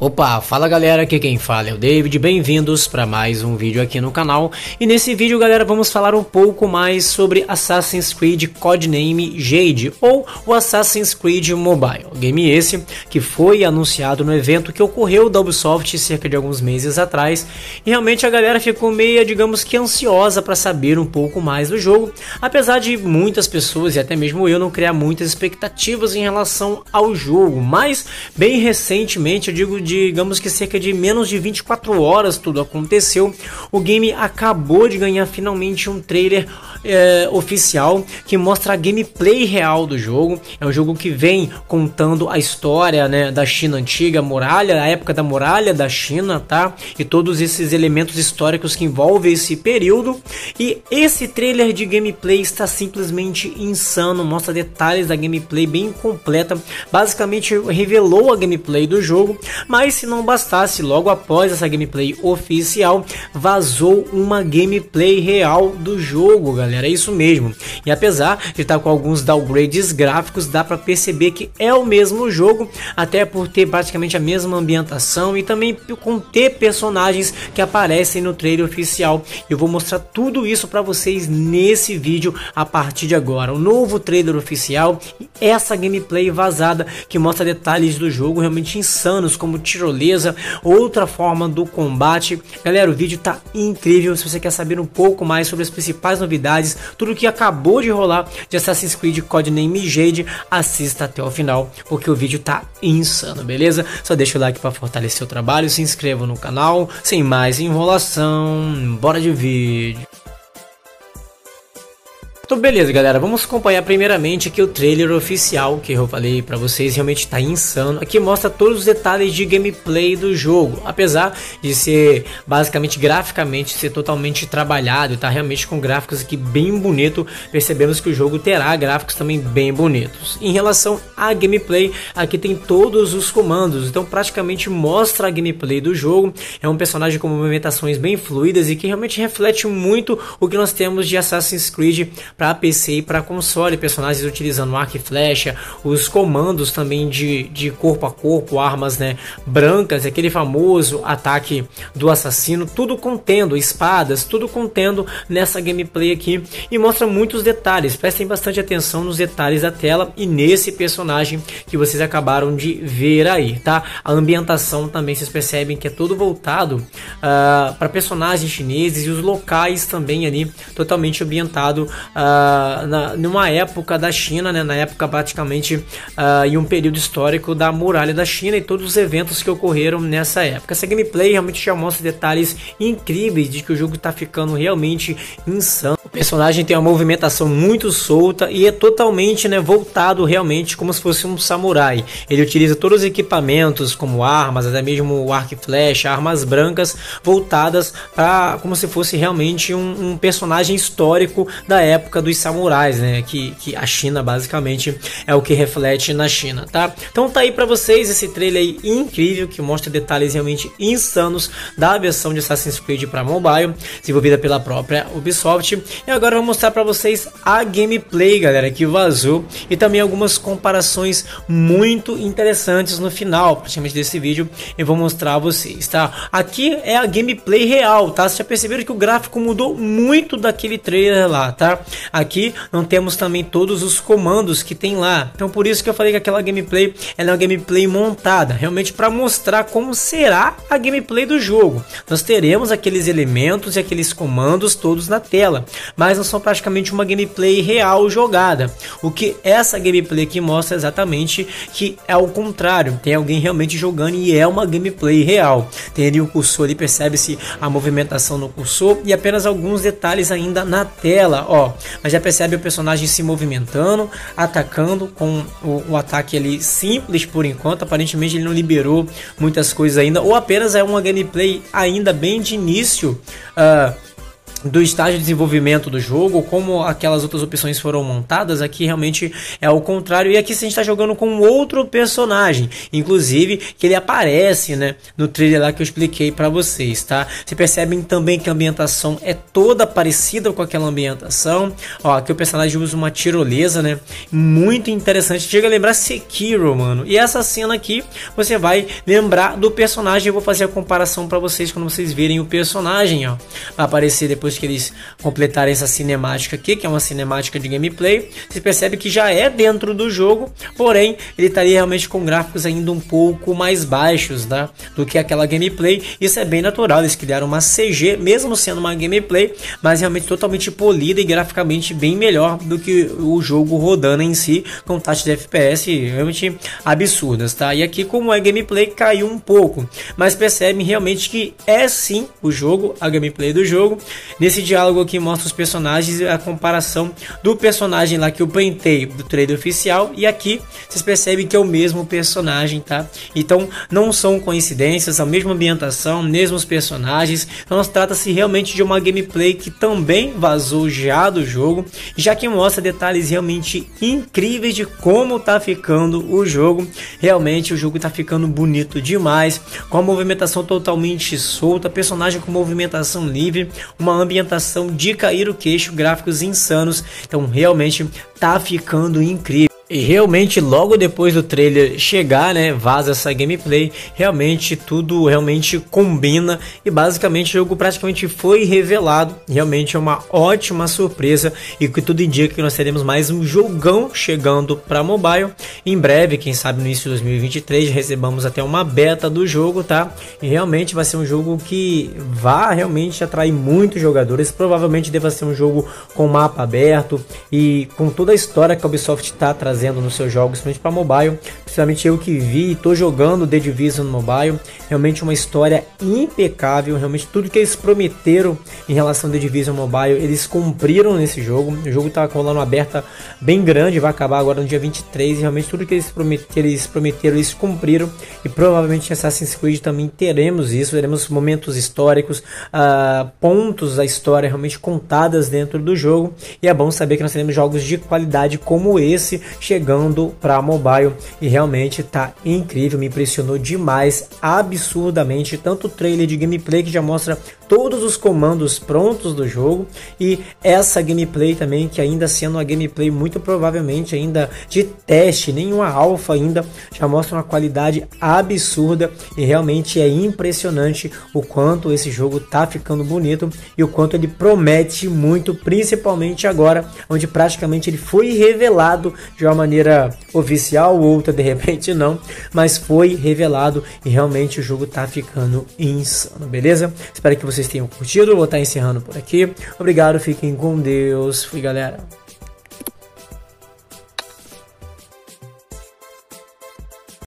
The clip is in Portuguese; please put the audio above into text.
Opa, fala galera, aqui quem fala é o David, bem-vindos para mais um vídeo aqui no canal. E nesse vídeo galera, vamos falar um pouco mais sobre Assassin's Creed Codename Jade, ou o Assassin's Creed Mobile. Game esse que foi anunciado no evento que ocorreu da Ubisoft cerca de alguns meses atrás. E realmente a galera ficou meio, digamos que ansiosa para saber um pouco mais do jogo, apesar de muitas pessoas e até mesmo eu não criar muitas expectativas em relação ao jogo. Mas bem recentemente, eu digo, digamos que cerca de menos de 24 horas tudo aconteceu. O game acabou de ganhar finalmente um trailer oficial que mostra a gameplay real do jogo. É um jogo que vem contando a história, né, da China antiga, muralha, a época da muralha da China, tá? E todos esses elementos históricos que envolvem esse período. E esse trailer de gameplay está simplesmente insano, mostra detalhes da gameplay bem completa, basicamente revelou a gameplay do jogo. Mas se não bastasse, logo após essa gameplay oficial, vazou uma gameplay real do jogo, galera, é isso mesmo. E apesar de estar com alguns downgrades gráficos, dá para perceber que é o mesmo jogo, até por ter praticamente a mesma ambientação e também conter personagens que aparecem no trailer oficial. Eu vou mostrar tudo isso para vocês nesse vídeo a partir de agora. O novo trailer oficial e essa gameplay vazada que mostra detalhes do jogo realmente insanos, como tirolesa, outra forma do combate. Galera, o vídeo tá incrível. Se você quer saber um pouco mais sobre as principais novidades, tudo que acabou de rolar de Assassin's Creed Codename Jade, assista até o final, porque o vídeo tá insano, beleza? Só deixa o like para fortalecer o trabalho, se inscreva no canal, sem mais enrolação, bora de vídeo. Então beleza galera, vamos acompanhar primeiramente aqui o trailer oficial que eu falei pra vocês, realmente tá insano. Aqui mostra todos os detalhes de gameplay do jogo, apesar de ser basicamente graficamente ser totalmente trabalhado, tá realmente com gráficos aqui bem bonito. Percebemos que o jogo terá gráficos também bem bonitos. Em relação à gameplay, aqui tem todos os comandos, então praticamente mostra a gameplay do jogo. É um personagem com movimentações bem fluidas e que realmente reflete muito o que nós temos de Assassin's Creed para PC e para console, personagens utilizando arco e flecha, os comandos também de corpo a corpo, armas, né, brancas, aquele famoso ataque do assassino, tudo contendo, espadas, tudo contendo nessa gameplay aqui. E mostra muitos detalhes, prestem bastante atenção nos detalhes da tela e nesse personagem que vocês acabaram de ver aí, tá? A ambientação também, vocês percebem que é todo voltado para personagens chineses e os locais também ali, totalmente ambientado numa época da China, né, na época praticamente em um período histórico da muralha da China e todos os eventos que ocorreram nessa época. Essa gameplay realmente já mostra detalhes incríveis de que o jogo está ficando realmente insano. O personagem tem uma movimentação muito solta e é totalmente, né, voltado realmente como se fosse um samurai. Ele utiliza todos os equipamentos como armas, até mesmo o arco e flecha, armas brancas, voltadas para como se fosse realmente um personagem histórico da época dos samurais, né? Que a China basicamente é o que reflete na China, tá? Então tá aí pra vocês esse trailer aí incrível que mostra detalhes realmente insanos da versão de Assassin's Creed para mobile, desenvolvida pela própria Ubisoft. E agora eu vou mostrar pra vocês a gameplay, galera, que vazou e também algumas comparações muito interessantes no final, praticamente desse vídeo. Eu vou mostrar a vocês, tá? Aqui é a gameplay real, tá? Vocês já perceberam que o gráfico mudou muito daquele trailer lá, tá? Aqui não temos também todos os comandos que tem lá, então por isso que eu falei que aquela gameplay ela é uma gameplay montada, realmente para mostrar como será a gameplay do jogo. Nós teremos aqueles elementos e aqueles comandos todos na tela, mas não são praticamente uma gameplay real jogada. O que essa gameplay aqui mostra exatamente que é o contrário, tem alguém realmente jogando e é uma gameplay real. Tem ali o cursor, ali percebe-se a movimentação no cursor e apenas alguns detalhes ainda na tela, ó. Mas já percebe o personagem se movimentando, atacando com o ataque ali simples por enquanto. Aparentemente ele não liberou muitas coisas ainda, ou apenas é uma gameplay ainda bem de início do estágio de desenvolvimento do jogo, como aquelas outras opções foram montadas, aqui realmente é o contrário, e aqui sim a gente está jogando com outro personagem, inclusive que ele aparece, né, no trailer lá que eu expliquei para vocês, tá? Vocês percebem também que a ambientação é toda parecida com aquela ambientação, ó, aqui o personagem usa uma tirolesa, né, muito interessante, chega a lembrar Sekiro, mano, e essa cena aqui você vai lembrar do personagem, eu vou fazer a comparação para vocês quando vocês virem o personagem, ó, vai aparecer depois que eles completarem essa cinemática aqui, que é uma cinemática de gameplay. Você percebe que já é dentro do jogo, porém ele estaria realmente com gráficos ainda um pouco mais baixos, né, do que aquela gameplay. Isso é bem natural, eles criaram uma CG mesmo sendo uma gameplay, mas realmente totalmente polida e graficamente bem melhor do que o jogo rodando em si, com taxas de FPS realmente absurdas, tá? E aqui, como é gameplay, caiu um pouco, mas percebe realmente que é sim o jogo, a gameplay do jogo. Nesse diálogo aqui mostra os personagens, a comparação do personagem lá que eu printei do trailer oficial, e aqui vocês percebem que é o mesmo personagem, tá? Então não são coincidências, a mesma ambientação, mesmos personagens. Então trata-se realmente de uma gameplay que também vazou já do jogo, já que mostra detalhes realmente incríveis de como tá ficando o jogo. Realmente o jogo tá ficando bonito demais, com a movimentação totalmente solta, personagem com movimentação livre, uma ambientação de cair o queixo, gráficos insanos. Então realmente tá ficando incrível. E realmente logo depois do trailer chegar, né, vaza essa gameplay, realmente tudo realmente combina e basicamente o jogo praticamente foi revelado. Realmente é uma ótima surpresa e que tudo indica que nós teremos mais um jogão chegando para mobile em breve, quem sabe no início de 2023 recebamos até uma beta do jogo, tá? E realmente vai ser um jogo que vai realmente atrair muitos jogadores, provavelmente deva ser um jogo com mapa aberto e com toda a história que a Ubisoft está trazendo nos seus jogos, principalmente para mobile. Principalmente eu que vi e tô jogando The Division no mobile, realmente uma história impecável, realmente tudo que eles prometeram em relação ao The Division mobile, eles cumpriram nesse jogo. O jogo tá rolando aberta bem grande, vai acabar agora no dia 23, e realmente tudo que eles prometeram, eles cumpriram, e provavelmente em Assassin's Creed também teremos isso, teremos momentos históricos, pontos da história realmente contadas dentro do jogo, e é bom saber que nós teremos jogos de qualidade como esse, chegando para mobile, e realmente tá incrível, me impressionou demais, absurdamente, tanto o trailer de gameplay que já mostra todos os comandos prontos do jogo, e essa gameplay também, que ainda sendo uma gameplay muito provavelmente ainda de teste, nenhuma alfa ainda, já mostra uma qualidade absurda, e realmente é impressionante o quanto esse jogo tá ficando bonito e o quanto ele promete muito, principalmente agora, onde praticamente ele foi revelado de uma maneira oficial, outra de repente não, mas foi revelado, e realmente o jogo tá ficando insano, beleza? Espero que vocês tenham curtido, vou estar encerrando por aqui, obrigado, fiquem com Deus, fui galera!